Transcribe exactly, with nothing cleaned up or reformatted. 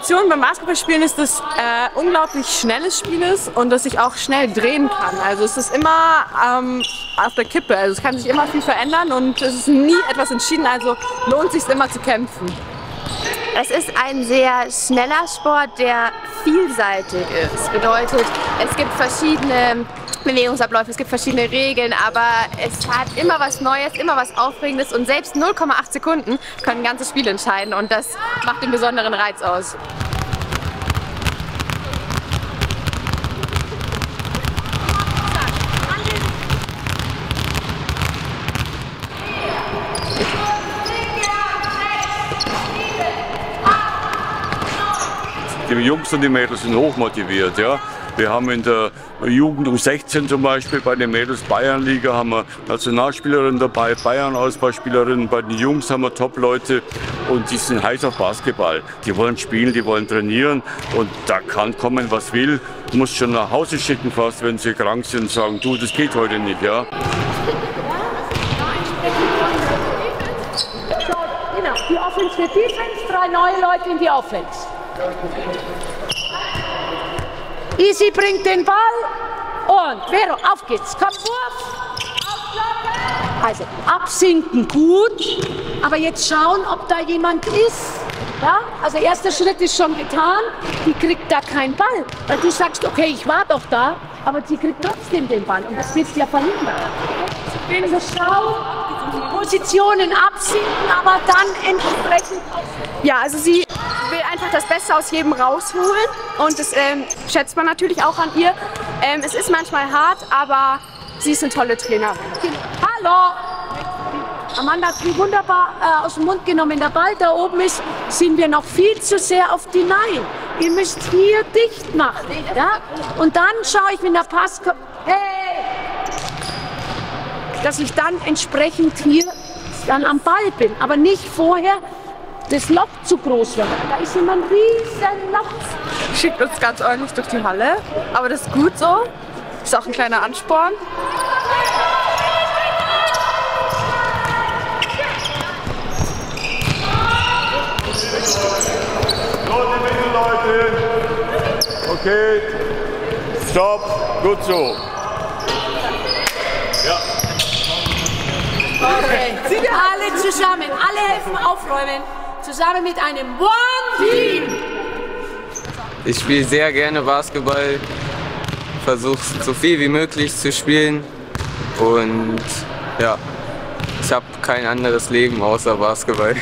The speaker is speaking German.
Kombination beim Basketballspielen ist, dass äh, unglaublich schnelles Spiel ist und dass ich auch schnell drehen kann. Also es ist immer ähm, auf der Kippe, also es kann sich immer viel verändern und es ist nie etwas entschieden, also lohnt es sich immer zu kämpfen. Es ist ein sehr schneller Sport, der vielseitig ist. Bedeutet, es gibt verschiedene Bewegungsabläufe, es gibt verschiedene Regeln, aber es hat immer was Neues, immer was Aufregendes und selbst null Komma acht Sekunden können ein ganzes Spiel entscheiden und das macht den besonderen Reiz aus. Die Jungs und die Mädels sind hochmotiviert. Ja. Wir haben in der Jugend U sechzehn zum Beispiel bei den Mädels Bayernliga haben wir Nationalspielerinnen dabei, Bayern-Ausbauspielerinnen, bei den Jungs haben wir Top-Leute und die sind heiß auf Basketball. Die wollen spielen, die wollen trainieren und da kann kommen, was will. Du musst schon nach Hause schicken fast, wenn sie krank sind und sagen, du, das geht heute nicht. Ja. So, genau, die Offense wird Defense, drei neue Leute in die Offense. Easy bringt den Ball und Vero, auf geht's, komm, Wurf, also absinken, gut, aber jetzt schauen, ob da jemand ist, ja? Also erster Schritt ist schon getan, die kriegt da keinen Ball, weil du sagst, okay, ich war doch da, aber die kriegt trotzdem den Ball und das willst du ja verhindern. Also schauen, Positionen absinken, aber dann entsprechend. Ja, also sie will einfach das Beste aus jedem rausholen und das ähm, schätzt man natürlich auch an ihr. Ähm, es ist manchmal hart, aber sie ist eine tolle Trainerin. Hallo! Amanda hat sie wunderbar äh, aus dem Mund genommen. Der Ball da oben ist, sind wir noch viel zu sehr auf die Nein. Ihr müsst hier dicht machen. Ja? Und dann schaue ich, wenn der Pass kommt, hey, dass ich dann entsprechend hier dann am Ball bin, aber nicht vorher. Das Loch zu groß wird. Da ist immer ein riesen Loch. Schickt uns ganz ordentlich durch die Halle, aber das ist gut so. Ist auch ein kleiner Ansporn. Okay, stopp, gut so. Ja. Okay, sind wir alle zusammen, alle helfen aufräumen. Zusammen mit einem One-Team. Ich spiele sehr gerne Basketball, versuche so viel wie möglich zu spielen und ja, ich habe kein anderes Leben außer Basketball.